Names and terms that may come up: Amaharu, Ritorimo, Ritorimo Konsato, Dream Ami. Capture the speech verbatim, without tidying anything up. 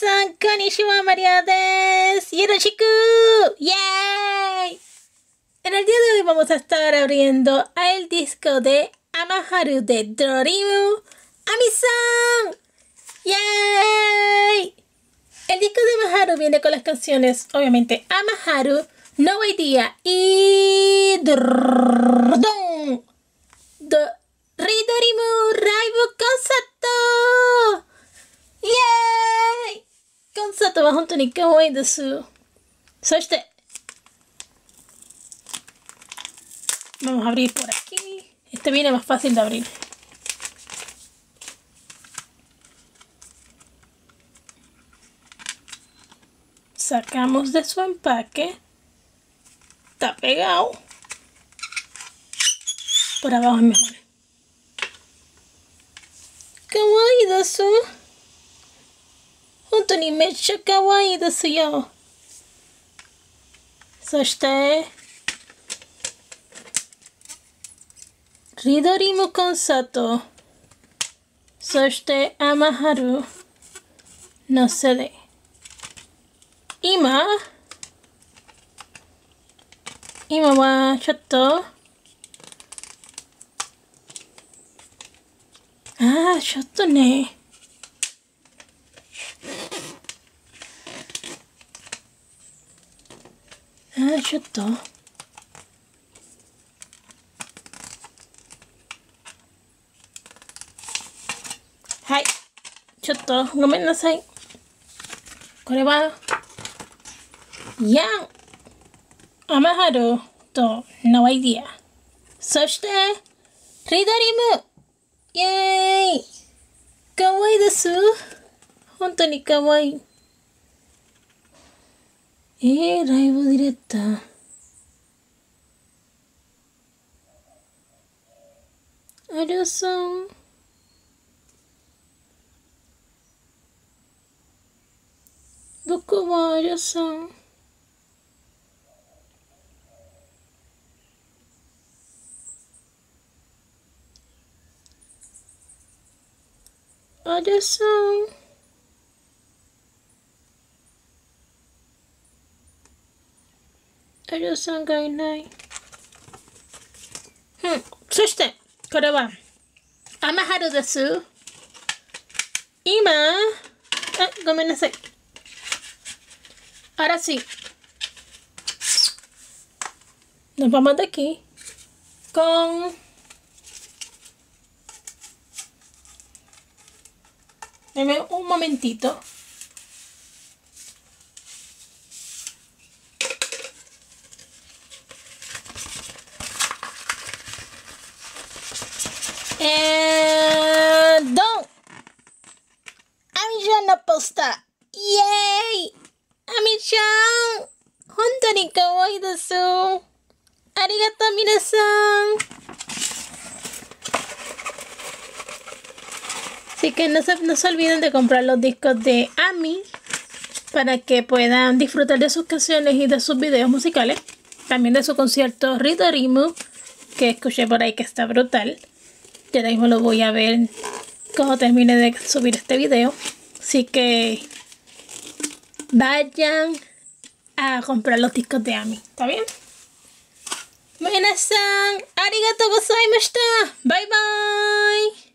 さん、こんにちは、マリアです。よろしく。イエーイ。En el día de hoy vamos a estar abriendo el disco de Amaharu de Dream Ami. ¡Yay! El disco de Amaharu viene con las canciones, obviamente, Amaharu, No Idea y Drrrrrrrrrrrrrrrrrrrrrrrrrrrrrrrrrrrrrrrrrrrrrrrrrrrrrrritorimo Raibu Konsato. ¡Yay! コンサートは本当に可愛いです。そして、vamos a abrir por aquí. Este viene más fácil de abrir. Sacamos de su empaque. Está pegado. Por abajo es mejor. Kawaii desu. Honto ni mecha kawaii desu yo. Soshite Ritorimo Konsato. Soshite Amaharu no Sede.今、今はちょっと、ああ、ちょっとね。ああ、ちょっと。はい。ちょっと、ごめんなさい。これは、やんAmaharuとNo Idea、そしてRitorimo、イエーイ、かわいいです。本当にかわいい。えー、ライブディレクター。ありゃさん。どこはありゃさん。ありさん。ありさんがいない。うん。そして、これは、Amaharuです。今、あ、ごめんなさい。あらしい。のばまだき。こん。Deme un momentito. And don. Ami-chan no posta. Yay! Ami-chan. Honto ni kawaii desu. Arigato minasan.Así que no se, no se olviden de comprar los discos de Ami para que puedan disfrutar de sus canciones y de sus videos musicales. También de su concierto Ritorimo, que escuché por ahí que está brutal. Yo ahora mismo lo voy a ver cuando termine de subir este video. Así que vayan a comprar los discos de Ami. ¿Está bien? Minasan, arigatou gozaimashita. Bye bye.